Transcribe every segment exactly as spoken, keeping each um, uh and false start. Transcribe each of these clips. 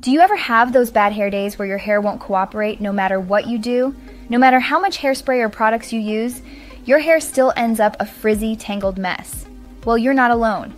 Do you ever have those bad hair days where your hair won't cooperate no matter what you do? No matter how much hairspray or products you use, your hair still ends up a frizzy, tangled mess. Well, you're not alone.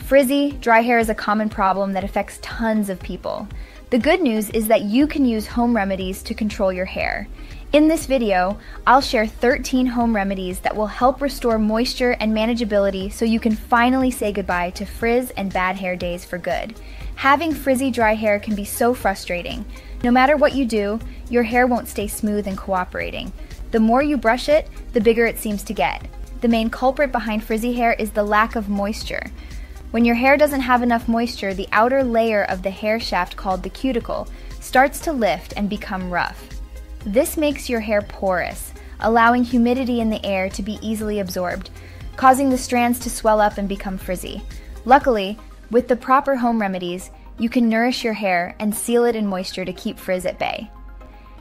Frizzy, dry hair is a common problem that affects tons of people. The good news is that you can use home remedies to control your hair. In this video, I'll share thirteen home remedies that will help restore moisture and manageability so you can finally say goodbye to frizz and bad hair days for good. Having frizzy dry hair can be so frustrating. No matter what you do, your hair won't stay smooth and cooperating. The more you brush it, the bigger it seems to get. The main culprit behind frizzy hair is the lack of moisture. When your hair doesn't have enough moisture, the outer layer of the hair shaft, called the cuticle, starts to lift and become rough. This makes your hair porous, allowing humidity in the air to be easily absorbed, causing the strands to swell up and become frizzy. Luckily, with the proper home remedies, you can nourish your hair and seal it in moisture to keep frizz at bay.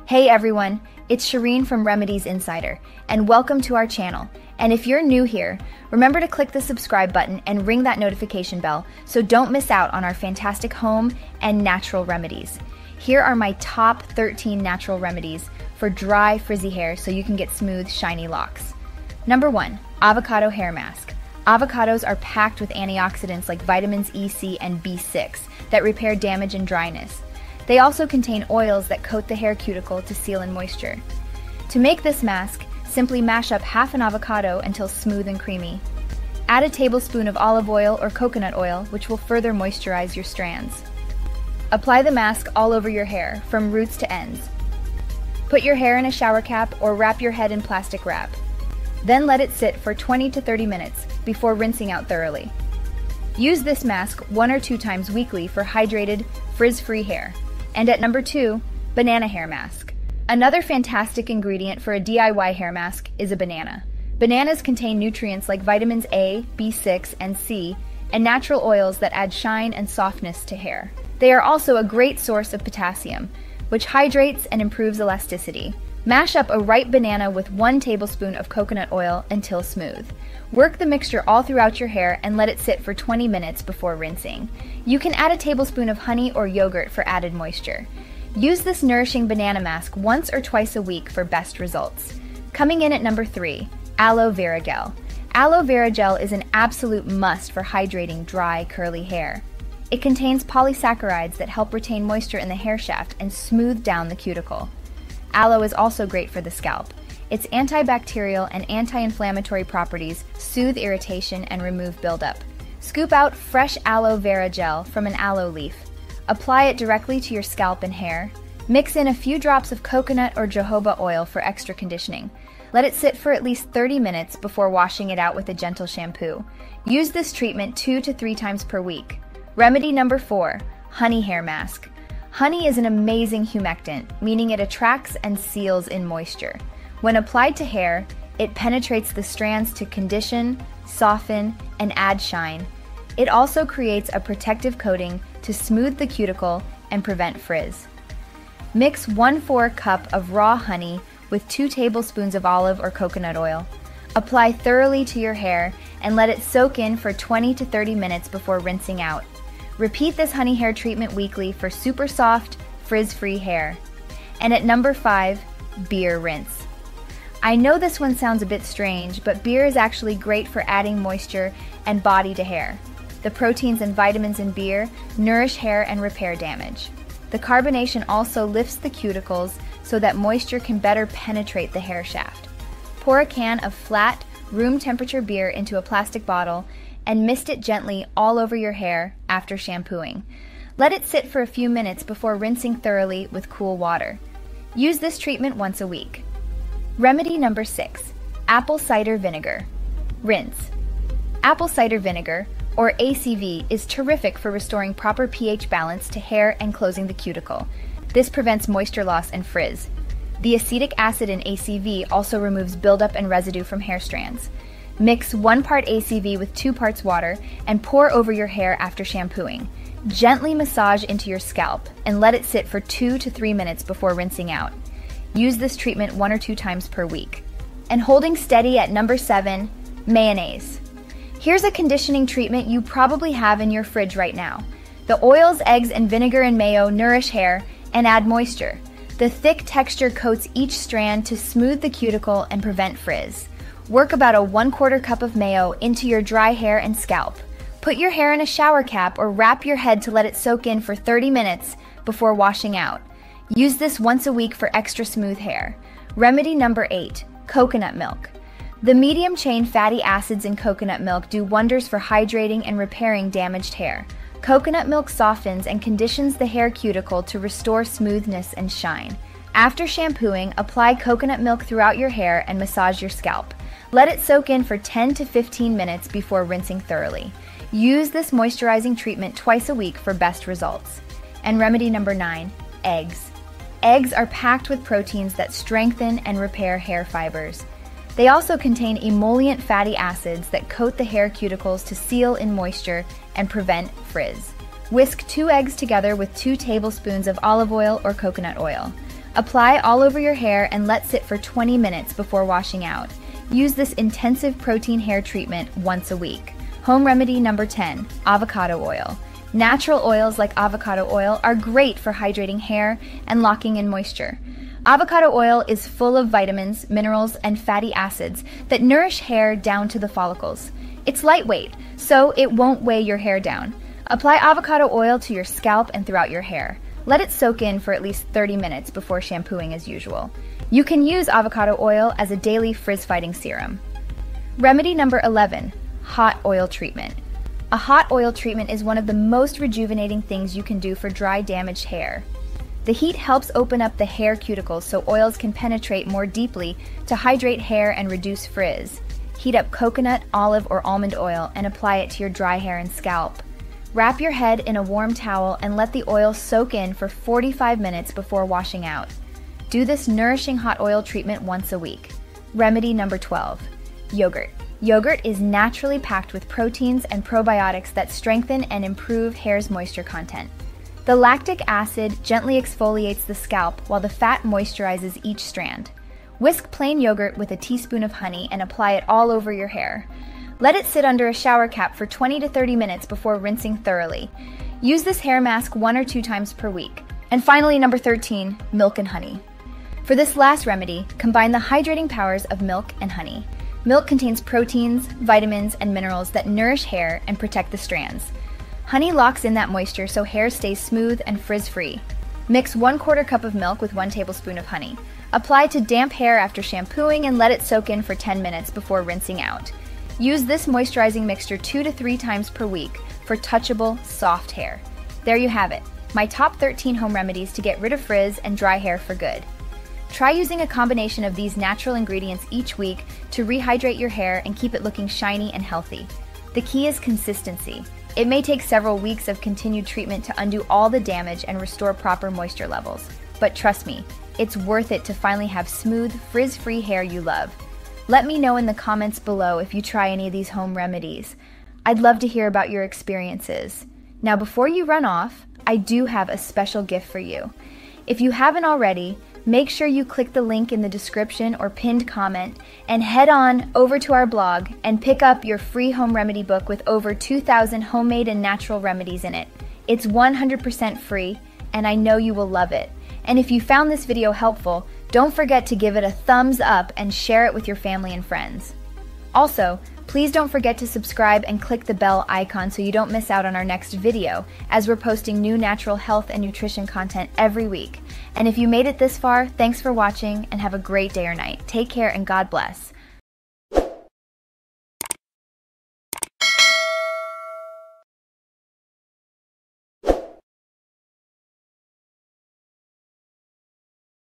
Hey everyone, it's Shireen from Remedies Insider, and welcome to our channel. And if you're new here, remember to click the subscribe button and ring that notification bell so don't miss out on our fantastic home and natural remedies. Here are my top thirteen natural remedies for dry, frizzy hair so you can get smooth, shiny locks. Number one, avocado hair mask. Avocados are packed with antioxidants like vitamins E, C, and B six that repair damage and dryness. They also contain oils that coat the hair cuticle to seal in moisture. To make this mask, simply mash up half an avocado until smooth and creamy. Add a tablespoon of olive oil or coconut oil, which will further moisturize your strands. Apply the mask all over your hair, from roots to ends. Put your hair in a shower cap or wrap your head in plastic wrap. Then let it sit for twenty to thirty minutes before rinsing out thoroughly. Use this mask one or two times weekly for hydrated, frizz-free hair. And at number two, banana hair mask. Another fantastic ingredient for a D I Y hair mask is a banana. Bananas contain nutrients like vitamins A, B six, and C, and natural oils that add shine and softness to hair. They are also a great source of potassium, which hydrates and improves elasticity. Mash up a ripe banana with one tablespoon of coconut oil until smooth. Work the mixture all throughout your hair and let it sit for twenty minutes before rinsing. You can add a tablespoon of honey or yogurt for added moisture. Use this nourishing banana mask once or twice a week for best results. Coming in at number three, aloe vera gel. Aloe vera gel is an absolute must for hydrating dry, curly hair. It contains polysaccharides that help retain moisture in the hair shaft and smooth down the cuticle. Aloe is also great for the scalp. Its antibacterial and anti-inflammatory properties soothe irritation and remove buildup. Scoop out fresh aloe vera gel from an aloe leaf. Apply it directly to your scalp and hair. Mix in a few drops of coconut or jojoba oil for extra conditioning. Let it sit for at least thirty minutes before washing it out with a gentle shampoo. Use this treatment two to three times per week. Remedy number four, honey hair mask. Honey is an amazing humectant, meaning it attracts and seals in moisture. When applied to hair, it penetrates the strands to condition, soften, and add shine. It also creates a protective coating to smooth the cuticle and prevent frizz. Mix one fourth cup of raw honey with two tablespoons of olive or coconut oil. Apply thoroughly to your hair and let it soak in for twenty to thirty minutes before rinsing out. Repeat this honey hair treatment weekly for super soft, frizz-free hair. And at number five, beer rinse. I know this one sounds a bit strange, but beer is actually great for adding moisture and body to hair. The proteins and vitamins in beer nourish hair and repair damage. The carbonation also lifts the cuticles so that moisture can better penetrate the hair shaft. Pour a can of flat, room temperature beer into a plastic bottle and mist it gently all over your hair after shampooing. Let it sit for a few minutes before rinsing thoroughly with cool water. Use this treatment once a week. Remedy number six, apple cider vinegar. Rinse. Apple cider vinegar, or A C V, is terrific for restoring proper pH balance to hair and closing the cuticle. This prevents moisture loss and frizz. The acetic acid in A C V also removes buildup and residue from hair strands. Mix one part A C V with two parts water and pour over your hair after shampooing. Gently massage into your scalp and let it sit for two to three minutes before rinsing out. Use this treatment one or two times per week. And holding steady at number seven, mayonnaise. Here's a conditioning treatment you probably have in your fridge right now. The oils, eggs, and vinegar and mayo nourish hair and add moisture. The thick texture coats each strand to smooth the cuticle and prevent frizz. Work about a one-quarter cup of mayo into your dry hair and scalp. Put your hair in a shower cap or wrap your head to let it soak in for thirty minutes before washing out. Use this once a week for extra smooth hair. Remedy number eight, coconut milk. The medium-chain fatty acids in coconut milk do wonders for hydrating and repairing damaged hair. Coconut milk softens and conditions the hair cuticle to restore smoothness and shine. After shampooing, apply coconut milk throughout your hair and massage your scalp. Let it soak in for ten to fifteen minutes before rinsing thoroughly. Use this moisturizing treatment twice a week for best results. And remedy number nine, eggs. Eggs are packed with proteins that strengthen and repair hair fibers. They also contain emollient fatty acids that coat the hair cuticles to seal in moisture and prevent frizz. Whisk two eggs together with two tablespoons of olive oil or coconut oil. Apply all over your hair and let sit for twenty minutes before washing out. Use this intensive protein hair treatment once a week. Home remedy number ten, avocado oil. Natural oils like avocado oil are great for hydrating hair and locking in moisture. Avocado oil is full of vitamins, minerals, and fatty acids that nourish hair down to the follicles. It's lightweight, so it won't weigh your hair down. Apply avocado oil to your scalp and throughout your hair. Let it soak in for at least thirty minutes before shampooing as usual. You can use avocado oil as a daily frizz-fighting serum. Remedy number eleven, hot oil treatment. A hot oil treatment is one of the most rejuvenating things you can do for dry, damaged hair. The heat helps open up the hair cuticles so oils can penetrate more deeply to hydrate hair and reduce frizz. Heat up coconut, olive, or almond oil and apply it to your dry hair and scalp. Wrap your head in a warm towel and let the oil soak in for forty-five minutes before washing out. Do this nourishing hot oil treatment once a week. Remedy number twelve, yogurt. Yogurt is naturally packed with proteins and probiotics that strengthen and improve hair's moisture content. The lactic acid gently exfoliates the scalp while the fat moisturizes each strand. Whisk plain yogurt with a teaspoon of honey and apply it all over your hair. Let it sit under a shower cap for twenty to thirty minutes before rinsing thoroughly. Use this hair mask one or two times per week. And finally, number thirteen, milk and honey. For this last remedy, combine the hydrating powers of milk and honey. Milk contains proteins, vitamins, and minerals that nourish hair and protect the strands. Honey locks in that moisture so hair stays smooth and frizz-free. Mix one quarter cup of milk with one tablespoon of honey. Apply to damp hair after shampooing and let it soak in for ten minutes before rinsing out. Use this moisturizing mixture two to three times per week for touchable, soft hair. There you have it, my top thirteen home remedies to get rid of frizz and dry hair for good. Try using a combination of these natural ingredients each week to rehydrate your hair and keep it looking shiny and healthy. The key is consistency. It may take several weeks of continued treatment to undo all the damage and restore proper moisture levels. But trust me, it's worth it to finally have smooth, frizz-free hair you love. Let me know in the comments below if you try any of these home remedies. I'd love to hear about your experiences. Now, before you run off, I do have a special gift for you. If you haven't already, make sure you click the link in the description or pinned comment and head on over to our blog and pick up your free home remedy book with over two thousand homemade and natural remedies in it. It's one hundred percent free and I know you will love it. And if you found this video helpful, don't forget to give it a thumbs up and share it with your family and friends. Also, please don't forget to subscribe and click the bell icon so you don't miss out on our next video, as we're posting new natural health and nutrition content every week. And if you made it this far, thanks for watching and have a great day or night. Take care and God bless.